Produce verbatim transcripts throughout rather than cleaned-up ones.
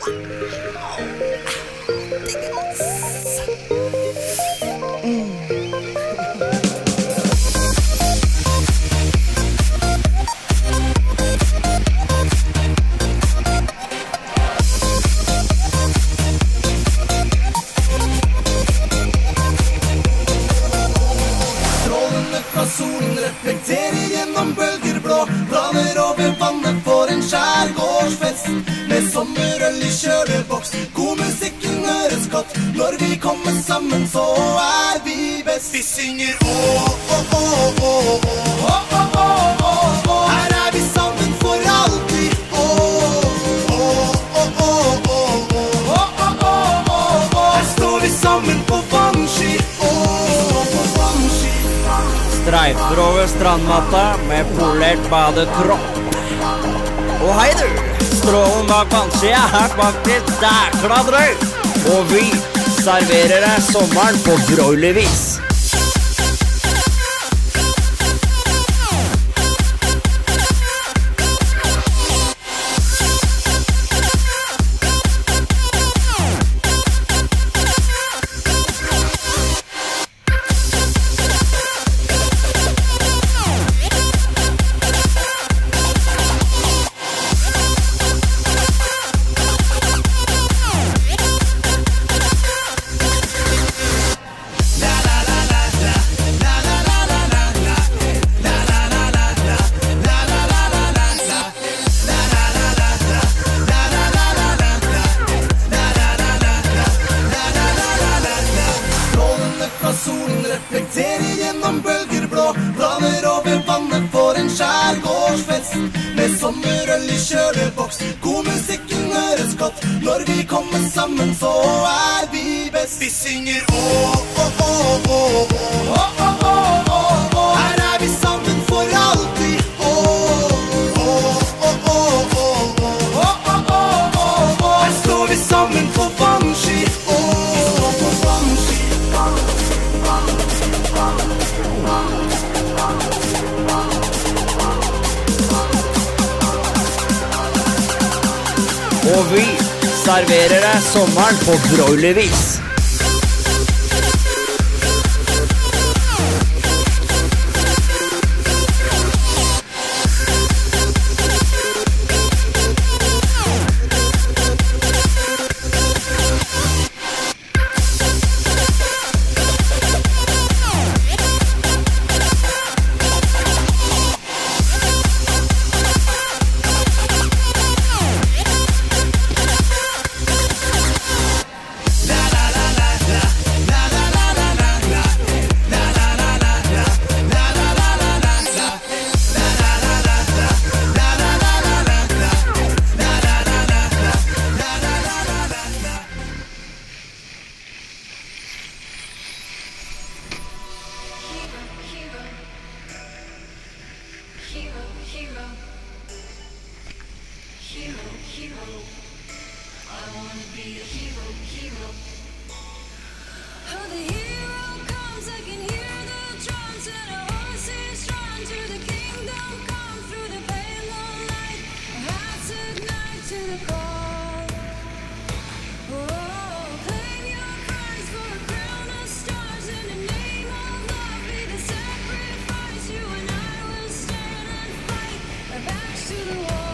Solen reflekterer gjennom bølger blå, planer over vannet for en skjærgårdsfest. Med sommerøl i kjøleboks, god musikken høres godt. Når vi kommer sammen så er vi best. Vi synger åh, åh, åh, åh, åh, åh, åh, åh, åh, åh. Her er vi sammen for alltid, åh, åh, åh, åh, åh, åh, åh, åh, åh. Her står vi sammen på vannski, åh, på vannski. Streifer over strandmatta med polert badetropp. Og hei du! Strålen bak vannskia er faktisk dækla drøy! Og vi serverer deg sommeren på broilervis! Solen reflekterer gjennom bølger blå, planer over vannet for en skjærgårdsfest. Med sommerøl i kjøleboks, god musikken høres godt. Når vi kommer sammen så er vi best. Vi synger åh, åh, åh, åh, åh, åh, åh, åh, åh. Her er vi sammen for alltid, åh, åh, åh, åh, åh, åh. Her står vi sammen på vannski, åh. Og vi serverer deg sommeren på broilervis. Hero, hero, hero, hero, I wanna be a hero, hero. Oh, the hero comes, I can hear the drums and the horses run to the kingdom come through the pale moonlight, hearts ignite to the call. Oh, claim your prize for a crown of stars in the name of love, be the sacrifice you and to the wall.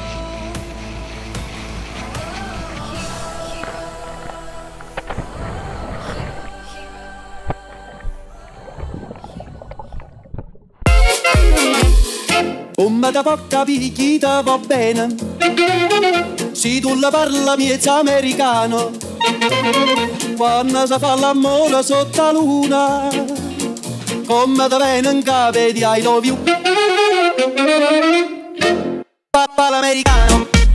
Come da porca picchita va bene, se tu la parla miezza americano, quando si fa l'amore sotto la luna, come da venga vedi I love you. Papà l'americano.